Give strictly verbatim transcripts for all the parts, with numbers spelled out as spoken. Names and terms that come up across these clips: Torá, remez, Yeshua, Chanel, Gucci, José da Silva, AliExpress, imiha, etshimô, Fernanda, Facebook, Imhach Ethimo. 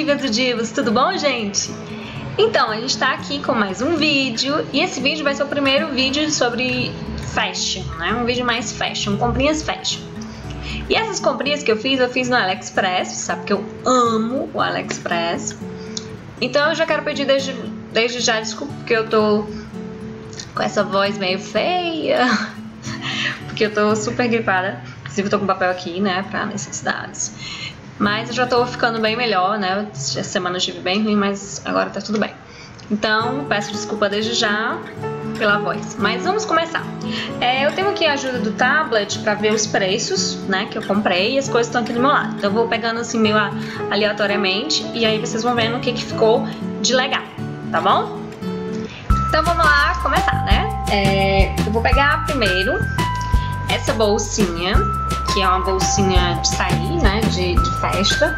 Divas pro Divos, tudo bom, gente? Então, a gente tá aqui com mais um vídeo, e esse vídeo vai ser o primeiro vídeo sobre fashion, né? Um vídeo mais fashion, comprinhas fashion. E essas comprinhas que eu fiz, eu fiz no AliExpress, sabe que eu amo o AliExpress. Então eu já quero pedir desde, desde já, desculpa, porque eu tô com essa voz meio feia, porque eu tô super gripada. Inclusive eu tô com papel aqui, né, pra necessidades. Mas eu já tô ficando bem melhor, né? Essa semana eu estive bem ruim, mas agora tá tudo bem. Então, peço desculpa desde já pela voz. Mas vamos começar. É, eu tenho aqui a ajuda do tablet pra ver os preços, né? Que eu comprei, e as coisas estão aqui do meu lado. Então eu vou pegando assim meio aleatoriamente, e aí vocês vão vendo o que, que ficou de legal, tá bom? Então vamos lá começar, né? É, eu vou pegar primeiro essa bolsinha, que é uma bolsinha de sair, né, de, de festa,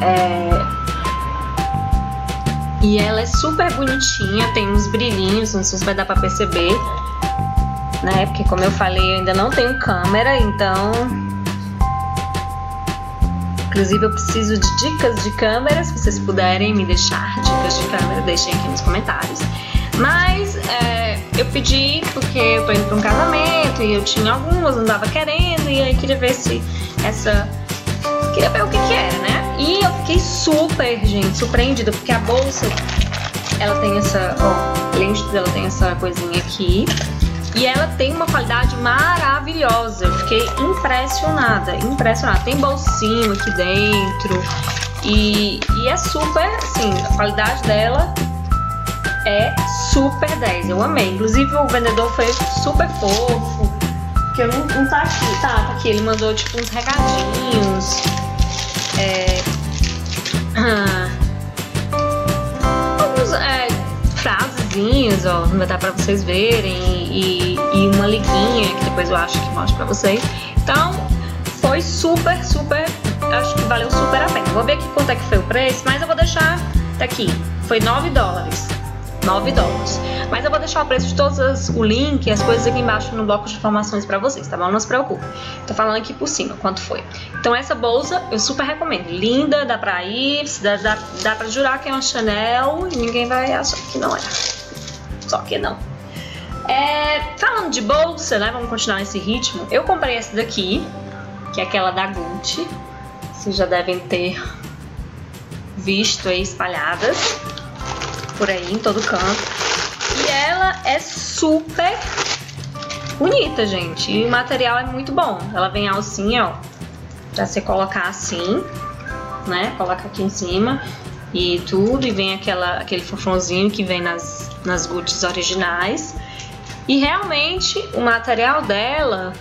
é... e ela é super bonitinha, tem uns brilhinhos, não sei se vai dar pra perceber, né, porque como eu falei, eu ainda não tenho câmera, então, inclusive eu preciso de dicas de câmera, se vocês puderem me deixar dicas de câmera, deixem aqui nos comentários. Mas é, eu pedi porque eu tô indo pra um casamento e eu tinha algumas, não tava querendo, e aí queria ver se essa... queria ver o que que era, né? E eu fiquei super, gente, surpreendida, porque a bolsa, ela tem essa... ó, lente dela tem essa coisinha aqui, e ela tem uma qualidade maravilhosa. Eu fiquei impressionada, impressionada. Tem bolsinho aqui dentro, e, e é super, assim, a qualidade dela... é super dez, eu amei. Inclusive o vendedor foi super fofo, que eu não, não tá aqui, tá, tá aqui, ele mandou tipo uns recadinhos, é, ah, alguns é, frasezinhos, ó, não vai dar pra vocês verem, e, e uma liguinha, que depois eu acho que mostro pra vocês. Então foi super, super, acho que valeu super a pena. Vou ver aqui quanto é que foi o preço, mas eu vou deixar, tá aqui, foi nove dólares, nove dólares. Mas eu vou deixar o preço de todos os, o link e as coisas aqui embaixo no bloco de informações pra vocês, tá bom? Não se preocupe. Tô falando aqui por cima quanto foi. Então essa bolsa eu super recomendo. Linda, dá pra ir, dá, dá, dá pra jurar que é uma Chanel e ninguém vai achar que não é. Só que não. É, falando de bolsa, né? Vamos continuar nesse ritmo. Eu comprei essa daqui, que é aquela da Gucci. Vocês já devem ter visto aí espalhadas por aí, em todo canto. E ela é super bonita, gente. E o material é muito bom. Ela vem alcinha, ó, pra você colocar assim, né? Coloca aqui em cima e tudo. E vem aquela, aquele fofonzinho que vem nas, nas Gucci originais. E realmente o material dela,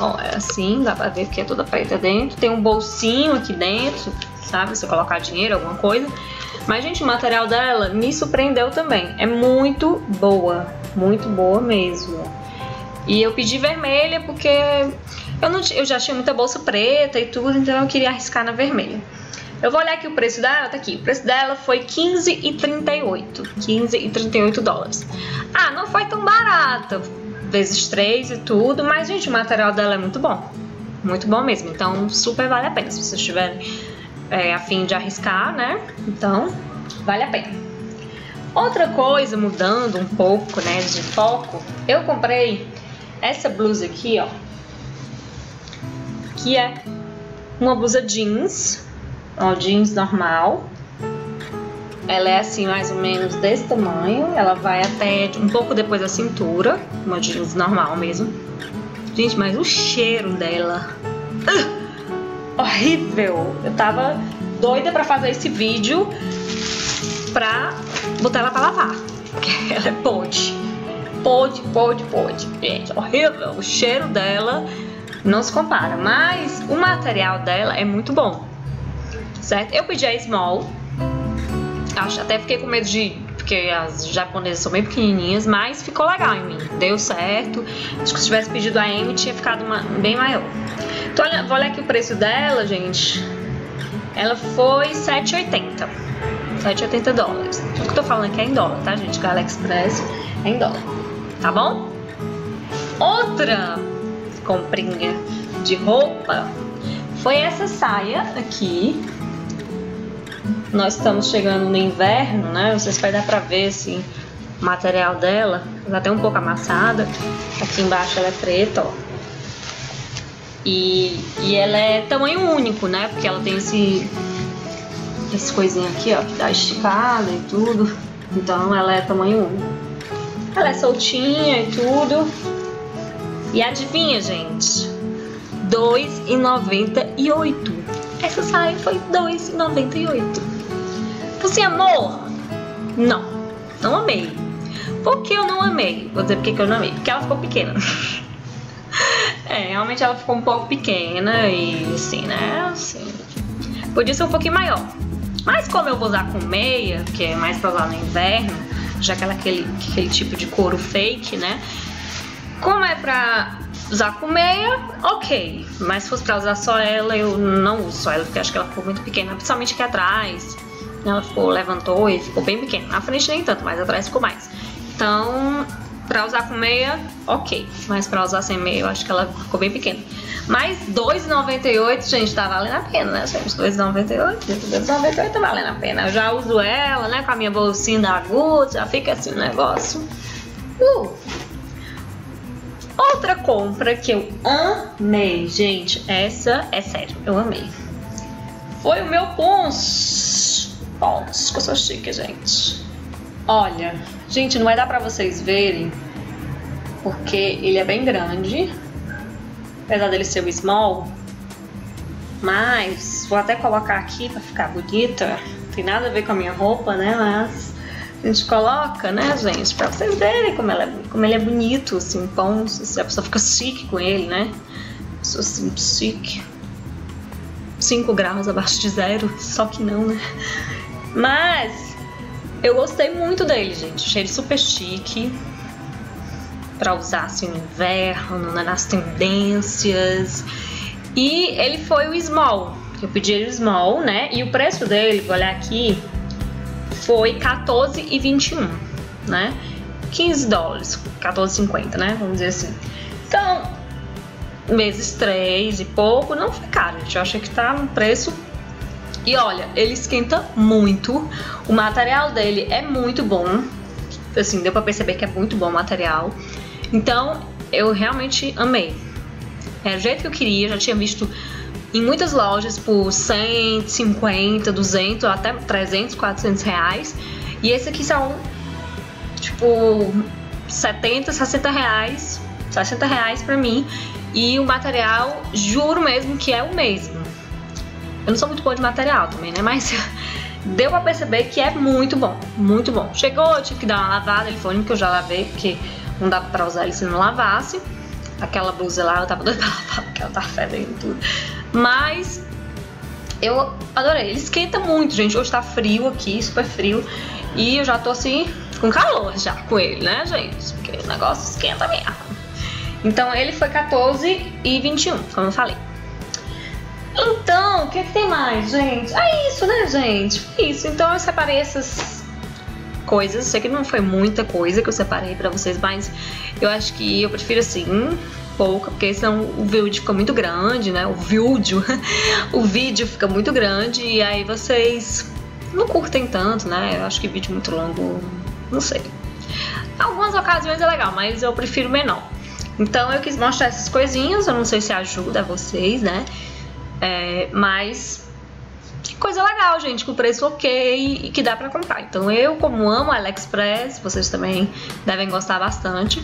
ó, é assim, dá pra ver porque é toda preta dentro. Tem um bolsinho aqui dentro, sabe? Você colocar dinheiro, alguma coisa. Mas, gente, o material dela me surpreendeu também. É muito boa, muito boa mesmo. E eu pedi vermelha porque eu, não, eu já tinha muita bolsa preta e tudo, então eu queria arriscar na vermelha. Eu vou olhar aqui o preço dela, tá aqui. O preço dela foi quinze e trinta e oito, quinze e trinta e oito dólares. Ah, não foi tão barata, vezes três e tudo, mas, gente, o material dela é muito bom. Muito bom mesmo, então super vale a pena se vocês tiverem... é, a fim de arriscar, né? Então, vale a pena. Outra coisa, mudando um pouco, né, de foco, eu comprei essa blusa aqui, ó, que é uma blusa jeans, ó, jeans normal. Ela é assim, mais ou menos desse tamanho, ela vai até um pouco depois da cintura, uma jeans normal mesmo. Gente, mas o cheiro dela... Uh! Horrível! Eu tava doida pra fazer esse vídeo pra botar ela pra lavar, porque ela é pode, pode, pode, pode. Gente, horrível! O cheiro dela não se compara, mas o material dela é muito bom, certo? Eu pedi a small, acho, até fiquei com medo de... porque as japonesas são bem pequenininhas, mas ficou legal em mim, deu certo. Acho que se tivesse pedido a M tinha ficado uma, bem maior. Então olha, vou olhar aqui o preço dela, gente. Ela foi sete e oitenta, sete e oitenta dólares. Tudo que eu tô falando aqui é em dólar, tá, gente? Que AliExpress é em dólar, tá bom? Outra comprinha de roupa foi essa saia aqui, nós estamos chegando no inverno, né? Vocês vai dar pra ver assim, o material dela. Ela até um pouco amassada. Aqui embaixo ela é preta, ó. E, e ela é tamanho único, né? Porque ela tem esse, esse coisinho aqui, ó, que dá esticada e tudo. Então ela é tamanho único. Ela é soltinha e tudo. E adivinha, gente? dois reais e noventa e oito. Essa saia foi dois reais e noventa e oito. Você amou? Não, não amei. Por que eu não amei? Vou dizer por que eu não amei. Porque ela ficou pequena. É, realmente ela ficou um pouco pequena e assim, né? Assim, podia ser um pouquinho maior. Mas como eu vou usar com meia, que é mais pra usar no inverno, já que ela é aquele, aquele tipo de couro fake, né? Como é pra usar com meia, ok. Mas se fosse pra usar só ela, eu não uso só ela, porque acho que ela ficou muito pequena. Principalmente aqui atrás, ela ficou, levantou e ficou bem pequena. Na frente nem tanto, mas atrás ficou mais. Então, pra usar com meia, ok. Mas pra usar sem meia, eu acho que ela ficou bem pequena. Mas dois reais e noventa e oito, gente, tá valendo a pena, né, gente? dois reais e noventa e oito, dois reais e noventa e oito tá valendo a pena. Eu já uso ela, né, com a minha bolsinha da Gucci, já fica assim o negócio. Uh! Outra compra que eu amei, gente, essa é sério, eu amei. Foi o meu Pons. Pons, que eu sou chique, gente. Olha, gente, não vai dar pra vocês verem, porque ele é bem grande, apesar dele ser o small. Mas vou até colocar aqui pra ficar bonita. Não tem nada a ver com a minha roupa, né, mas... a gente coloca, né, gente, pra vocês verem como, ela é, como ele é bonito, assim, Pons, assim, a pessoa fica chique com ele, né? Pessoa, assim, chique. cinco graus abaixo de zero, só que não, né? Mas eu gostei muito dele, gente. Achei ele super chique. Pra usar, assim, no inverno, né, nas tendências. E ele foi o small. Eu pedi ele o small, né? E o preço dele, vou olhar aqui... foi quatorze reais e vinte e um, né? quinze dólares, quatorze reais e cinquenta, né? Vamos dizer assim. Então, meses três e pouco, não foi caro, gente. Eu achei que tá um preço. E olha, ele esquenta muito. O material dele é muito bom. Assim, deu pra perceber que é muito bom o material. Então, eu realmente amei. É o jeito que eu queria, já tinha visto... em muitas lojas por cento e cinquenta, duzentos, até trezentos, quatrocentos reais. E esse aqui são, tipo, setenta, sessenta reais. sessenta reais pra mim. E o material, juro mesmo que é o mesmo. Eu não sou muito boa de material também, né? Mas deu pra perceber que é muito bom. Muito bom. Chegou, eu tive que dar uma lavada. Ele foi o único que eu já lavei, porque não dá pra usar ele se não lavasse. Aquela blusa lá, eu tava doida pra lavar, porque ela tá fedendo tudo. Mas eu adorei. Ele esquenta muito, gente. Hoje tá frio aqui, super frio. E eu já tô assim, com calor já com ele, né, gente? Porque o negócio esquenta mesmo. Então ele foi quatorze reais e vinte e um, como eu falei. Então, o que, que tem mais, gente? É isso, né, gente? É isso. Então eu separei essas coisas. Sei que não foi muita coisa que eu separei pra vocês, mas eu acho que eu prefiro assim. Pouca, porque senão o vídeo fica muito grande, né? O vídeo, o vídeo fica muito grande e aí vocês não curtem tanto, né? Eu acho que vídeo muito longo, não sei. Algumas ocasiões é legal, mas eu prefiro menor. Então eu quis mostrar essas coisinhas, eu não sei se ajuda a vocês, né? É, mas coisa legal, gente, com preço ok e que dá pra comprar. Então eu, como amo a AliExpress, vocês também devem gostar bastante.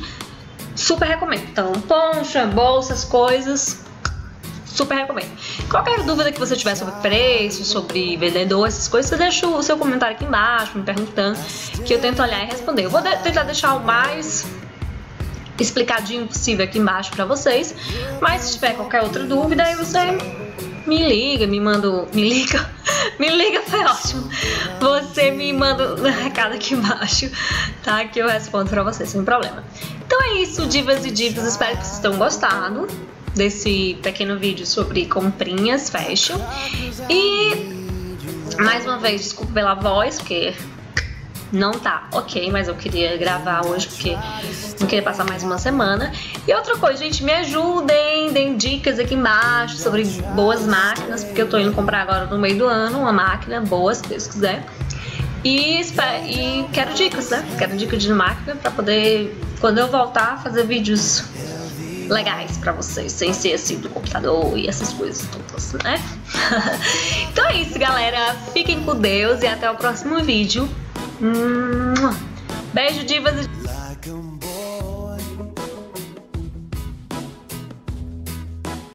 Super recomendo. Então, poncha, bolsas, coisas, super recomendo. Qualquer dúvida que você tiver sobre preço, sobre vendedor, essas coisas, você deixa o seu comentário aqui embaixo, me perguntando, que eu tento olhar e responder. Eu vou de tentar deixar o mais explicadinho possível aqui embaixo pra vocês, mas se tiver qualquer outra dúvida, aí você me liga, me manda... me liga... me liga, foi ótimo. Você me manda um recado aqui embaixo, tá? Que eu respondo pra você, sem problema. Então é isso, divas e divas. Espero que vocês tenham gostado desse pequeno vídeo sobre comprinhas, fashion. E mais uma vez, desculpa pela voz, porque não tá ok, mas eu queria gravar hoje porque não queria passar mais uma semana. E outra coisa, gente, me ajudem, deem dicas aqui embaixo sobre boas máquinas, porque eu tô indo comprar agora no meio do ano uma máquina boa, se Deus quiser. E, e quero dicas, né? Quero dicas de máquina pra poder, quando eu voltar, fazer vídeos legais pra vocês, sem ser assim do computador e essas coisas todas, né? Então é isso, galera. Fiquem com Deus e até o próximo vídeo. Beijo, divas!